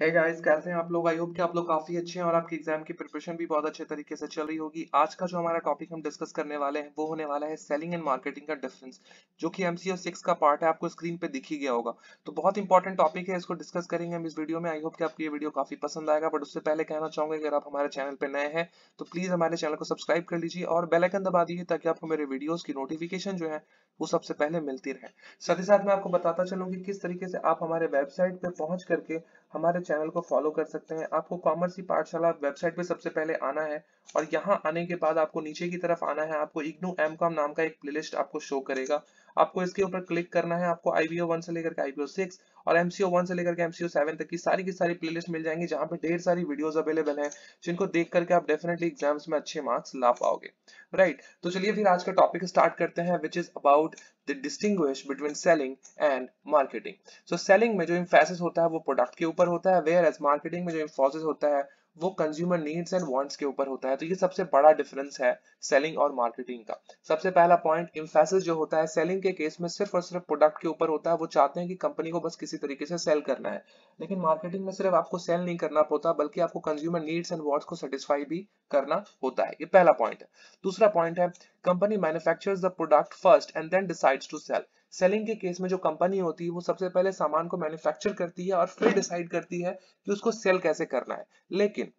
Hey guys, कैसे हैं आप लोग। आई होप कि आप लोग काफी अच्छे हैं और आपकी एग्जाम की प्रिपरेशन भी बहुत अच्छे तरीके से चल रही होगी। आज का जो हमारा टॉपिक हम डिस्कस करने वाले हैं वो होने वाला है सेलिंग एंड मार्केटिंग का डिफरेंस, जो कि एमसीओ 6 का पार्ट है। आपको स्क्रीन पे दिख ही गया होगा। तो बहुत इंपॉर्टेंट टॉपिक है, इसको डिस्कस करेंगे हम इस वीडियो में। आई होप कि आपको ये वीडियो काफी पसंद आएगा। बट उससे पहले कहना चाहूंगा कि अगर आप हमारे चैनल पे नए हैं तो प्लीज हमारे चैनल को सब्सक्राइब कर लीजिए और बेल आइकन दबा दीजिए ताकि आपको मेरे वीडियोस की नोटिफिकेशन जो है वो सबसे पहले मिलती रहे। साथ ही साथ मैं आपको बताता चलूं कि किस तरीके से आप हमारे वेबसाइट पे पहुंच करके हमारे चैनल को फॉलो कर सकते हैं। आपको कॉमर्स ePathshala वेबसाइट पे सबसे पहले आना है और यहाँ आने के बाद आपको नीचे की तरफ आना है। आपको IGNOU M.com नाम का एक प्लेलिस्ट आपको शो करेगा। आपको इसके ऊपर क्लिक करना है। आपको IBO 1 से लेकर के IBO 6 और MCO 1 से लेकर के MCO 7 तक की सारी प्लेलिस्ट मिल जाएंगी, जहां पे ढेर सारी वीडियोस अवेलेबल हैं, जिनको देख करके आप डेफिनेटली एग्जाम्स में अच्छे मार्क्स ला पाओगे। राइट, तो चलिए फिर आज का टॉपिक स्टार्ट करते हैं, which is about the distinguish between selling and marketing. So selling में जो एम्फेसिस होता है वो प्रोडक्ट के ऊपर होता है, वेयर एज मार्केटिंग में जो एम्फेसिस होता है वो कंज्यूमर नीड्स एंड वांट्स के ऊपर होता है। तो ये सबसे बड़ा डिफरेंस है सेलिंग और मार्केटिंग का। सबसे पहला पॉइंट, एम्फेसिस जो होता है सेलिंग के केस में सिर्फ और सिर्फ प्रोडक्ट के ऊपर होता है। वो चाहते हैं कि कंपनी को बस किसी तरीके से सेल करना है। लेकिन मार्केटिंग में सिर्फ आपको सेल नहीं करना होता, बल्कि आपको कंज्यूमर नीड्स एंड वांट्स को सेटिस्फाई भी करना होता है। ये पहला पॉइंट है। दूसरा पॉइंट है, company manufactures the product first and then decides to sell. Selling के केस में जो कंपनी होती है वो सबसे पहले सामान को मैन्युफैक्चर करती है और फिर डिसाइड करती है कि उसको सेल कैसे करना है। लेकिन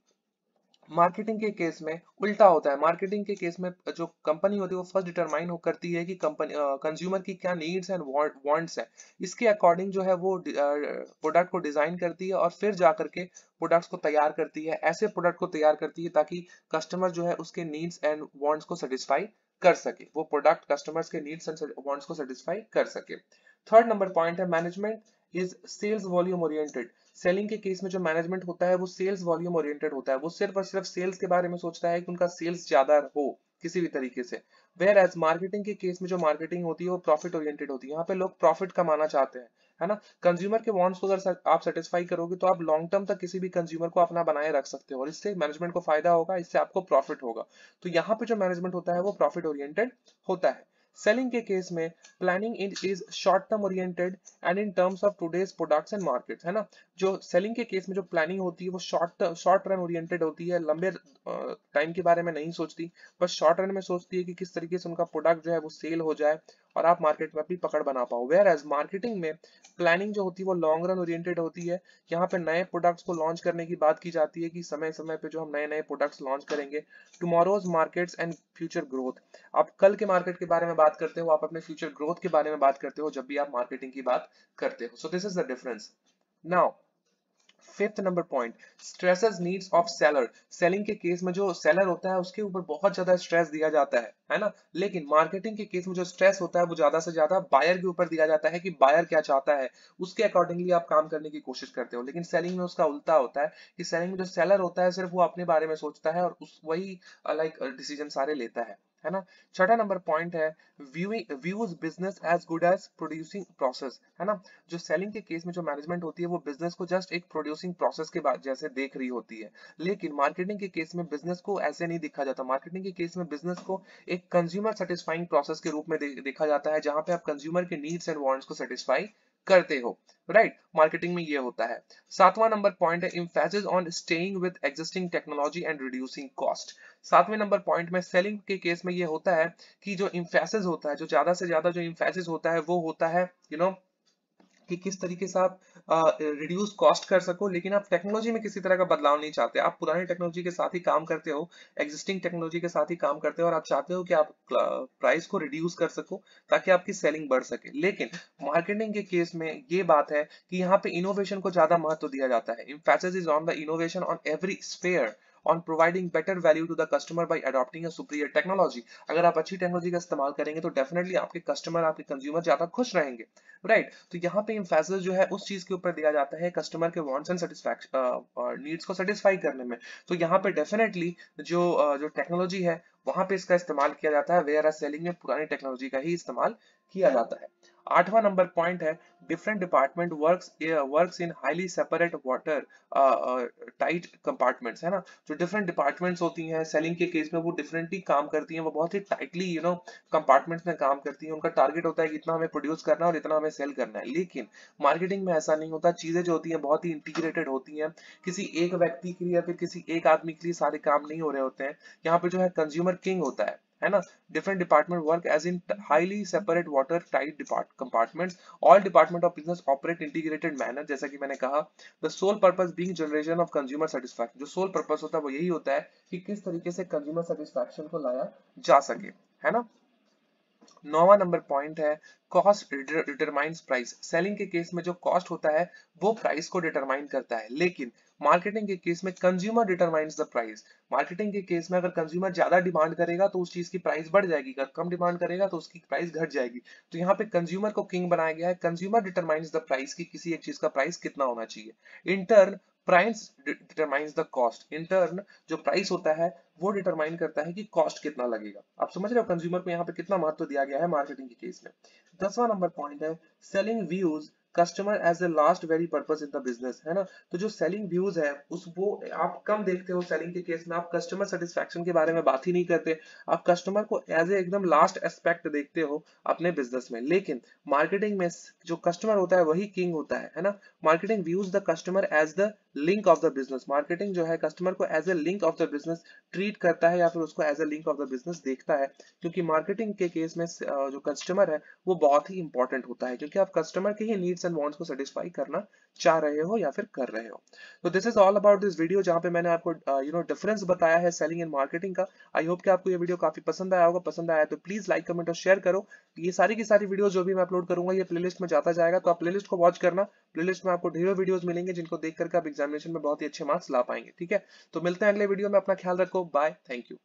मार्केटिंग के केस में उल्टा होता है। मार्केटिंग के केस में जो कंपनी होती है वो फर्स्ट डिटरमाइन हो करती है कि कंज्यूमर की क्या नीड्स एंड वांट्स है, इसके अकॉर्डिंग जो है वो प्रोडक्ट को डिजाइन करती है और फिर जा करके प्रोडक्ट्स को तैयार करती है। ऐसे प्रोडक्ट को तैयार करती है ताकि कस्टमर जो है उसके नीड्स एंड वांट्स को सेटिस्फाई कर सके। वो प्रोडक्ट कस्टमर्स के नीड्स एंड वांट्स को सेटिस्फाई कर सके। थर्ड नंबर पॉइंट है, management is sales volume oriented. Selling के केस में जो मैनेजमेंट होता है वो सेल्स वॉल्यूम ओरिएंटेड होता है। वो सिर्फ और सिर्फ सेल्स के बारे में सोचता है कि उनका सेल्स ज्यादा हो किसी भी तरीके से। वेयर एज मार्केटिंग के केस में जो मार्केटिंग होती है वो प्रॉफिट ओरिएंटेड होती है। यहाँ पे लोग प्रॉफिट कमाना चाहते हैं, है ना। कंज्यूमर के वांट्स को अगर आप सेटिस्फाई करोगे तो आप लॉन्ग टर्म तक किसी भी कंज्यूमर को अपना बनाए रख सकते हो और इससे मैनेजमेंट को फायदा होगा, इससे आपको प्रॉफिट होगा। तो यहाँ पे जो मैनेजमेंट होता है वो प्रॉफिट ओरिएंटेड होता है। सेलिंग के केस में planning is short term oriented and in terms of today's products and markets, है ना। जो सेलिंग के केस में जो प्लानिंग होती है वो शॉर्ट रन ओरिएंटेड होती है। लंबे टाइम के बारे में नहीं सोचती, बस शॉर्ट रन में सोचती है कि किस तरीके से उनका प्रोडक्ट जो है वो सेल हो जाए और आप मार्केट में अपनी पकड़ बना पाओ। वेयर एज मार्केटिंग में प्लानिंग जो होती है वो लॉन्ग रन ओरिएंटेड होती है। यहाँ पे नए प्रोडक्ट्स को लॉन्च करने की बात की जाती है कि समय समय पे जो हम नए नए प्रोडक्ट्स लॉन्च करेंगे। Tomorrow's markets and future growth, आप कल के मार्केट के बारे में बात करते हो, आप अपने फ्यूचर ग्रोथ के बारे में बात करते हो जब भी आप मार्केटिंग की बात करते हो। So this is the difference. Now fifth number point, stresses needs of seller. Selling के केस में जो सेलर होता है उसके ऊपर बहुत ज्यादा स्ट्रेस दिया जाता है, है ना। लेकिन मार्केटिंग के केस में जो स्ट्रेस होता है वो ज्यादा से ज्यादा बायर के ऊपर दिया जाता है कि बायर क्या चाहता है, उसके अकॉर्डिंगली आप काम करने की कोशिश करते हो। लेकिन सेलिंग में उसका उल्टा होता है कि सेलिंग में जो सेलर होता है सिर्फ वो अपने बारे में सोचता है और उस वही लाइक डिसीजन सारे लेता है, है ना। छठा नंबर पॉइंट है, views business as good as producing process, है ना। जो सेलिंग के केस में जो मैनेजमेंट होती है वो बिजनेस को जस्ट एक प्रोड्यूसिंग प्रोसेस के बाद जैसे देख रही होती है। लेकिन मार्केटिंग के केस में बिजनेस को ऐसे नहीं देखा जाता। मार्केटिंग के केस में बिजनेस को एक कंज्यूमर सेटिस्फाइंग प्रोसेस के रूप में देखा जाता है, जहां पे आप कंज्यूमर के नीड्स एंड वांट्स को सेटिस्फाई करते हो। राइट, मार्केटिंग में ये होता है। सातवां नंबर पॉइंट है, emphasis on staying with existing technology and reducing cost. सातवें नंबर पॉइंट में सेलिंग के केस में ये होता है कि जो एम्फेसिस होता है, जो ज्यादा से ज्यादा जो एम्फेसिस होता है वो होता है कि किस तरीके से आप रिड्यूस कॉस्ट कर सको। लेकिन आप टेक्नोलॉजी में किसी तरह का बदलाव नहीं चाहते। आप पुरानी टेक्नोलॉजी के साथ ही काम करते हो, एग्जिस्टिंग टेक्नोलॉजी के साथ ही काम करते हो और आप चाहते हो कि आप प्राइस को रिड्यूस कर सको ताकि आपकी सेलिंग बढ़ सके। लेकिन मार्केटिंग के केस में ये बात है कि यहाँ पे इनोवेशन को ज्यादा महत्व दिया जाता है। Emphasis is on the innovation on every sphere on providing better value to the customer by adopting a superior technology. अगर आप अच्छी टेक्नोलॉजी का इस्तेमाल करेंगे तो डेफिनेटली आपके कस्टमर, आपके कंज्यूमर ज्यादा खुश रहेंगे। राइट, तो यहाँ पे एम्फेसिस जो है उस चीज के ऊपर दिया जाता है, कस्टमर के वांट्स एंड सेटिस्फैक्शन नीड्स को सेटिस्फाई करने में। तो यहाँ पे डेफिनेटली जो टेक्नोलॉजी है वहां पे इसका इस्तेमाल किया जाता है, वेयर एज सेलिंग में पुरानी टेक्नोलॉजी का ही इस्तेमाल किया जाता है। आठवां नंबर पॉइंट है different department works in highly separate water tight compartments, है ना। जो डिफरेंट डिपार्टमेंट्स होती हैं सेलिंग के केस में वो डिफरेंटली काम करती हैं, वो बहुत ही टाइटली यू नो कंपार्टमेंट्स में काम करती हैं। उनका टारगेट होता है कि इतना हमें प्रोड्यूस करना है और इतना हमें सेल करना है। लेकिन मार्केटिंग में ऐसा नहीं होता, चीजें जो होती हैं बहुत ही इंटीग्रेटेड होती हैं। किसी एक व्यक्ति के लिए या फिर किसी एक आदमी के लिए सारे काम नहीं हो रहे होते हैं। यहाँ पे जो है कंज्यूमर किंग होता है, है ना। Different department work as in highly separate water tight compartments, all department of business operate integrated manner, जैसा कि मैंने कहा। The sole purpose being generation of consumer satisfaction, जो सोल पर्पस होता है वो यही होता है कि किस तरीके से कंज्यूमर सेटिस्फैक्शन को लाया जा सके, है ना। 9वां नंबर पॉइंट है कॉस्ट डिटरमाइंस प्राइस। सेलिंग के केस में जो कॉस्ट होता है वो प्राइस को डिटरमाइन करता है, लेकिन मार्केटिंग के केस में consumer determines the price. Marketing के केस में अगर कंज्यूमर ज्यादा डिमांड करेगा तो उस चीज की प्राइस बढ़ जाएगी, अगर कम डिमांड करेगा तो उसकी प्राइस घट जाएगी। तो यहाँ पे कंज्यूमर को किंग बनाया गया है, कंज्यूमर डिटरमाइंस द प्राइस की किसी एक चीज का प्राइस कितना होना चाहिए। In turn price determines the cost, in turn जो प्राइस होता है वो डिटरमाइन करता है कि कॉस्ट कितना लगेगा। आप समझ रहे हो कंज्यूमर को यहाँ पे कितना महत्व दिया गया है मार्केटिंग के केस में। 10वां नंबर पॉइंट है selling views customer as the last very purpose in the business, है ना। तो जो सेलिंग व्यूज है वो आप कम देखते हो। सेलिंग के केस में आप कस्टमर सेटिस्फैक्शन के बारे में बात ही नहीं करते, आप कस्टमर को एज ए एकदम लास्ट एस्पेक्ट देखते हो अपने बिजनेस में। लेकिन मार्केटिंग में जो कस्टमर होता है वही किंग होता है, ना। Marketing views the customer as the link of the business. Marketing जो है कस्टमर को as a link of the business treat करता है या फिर उसको as a link of the business देखता है, क्योंकि मार्केटिंग के केस में जो कस्टमर है वो बहुत ही इंपॉर्टेंट होता है, क्योंकि आप कस्टमर के ही नीड्स एंड वांट्स को सेटिस्फाई करना चाह रहे हो या फिर कर रहे हो। तो this is all about this video, जहां पे मैंने आपको यू नो डिफरेंस बताया है सेलिंग एंड मार्केटिंग का। आई होप कि आपको ये वीडियो काफी पसंद आया होगा। पसंद आया तो प्लीज लाइक कमेंट और शेयर करो। ये सारी की सारी वीडियो जो भी मैं अपलोड करूंगा ये प्लेलिस्ट में जाता जाएगा, तो आप प्लेलिस्ट को वॉच करना। प्लेलिस्ट में आपको ढेरों वीडियोस मिलेंगे जिनको देखकर आप एग्जामिनेशन में बहुत ही अच्छे मार्क्स ला पाएंगे। ठीक है, तो मिलते हैं अगले वीडियो में। अपना ख्याल रखो, बाय, थैंक यू।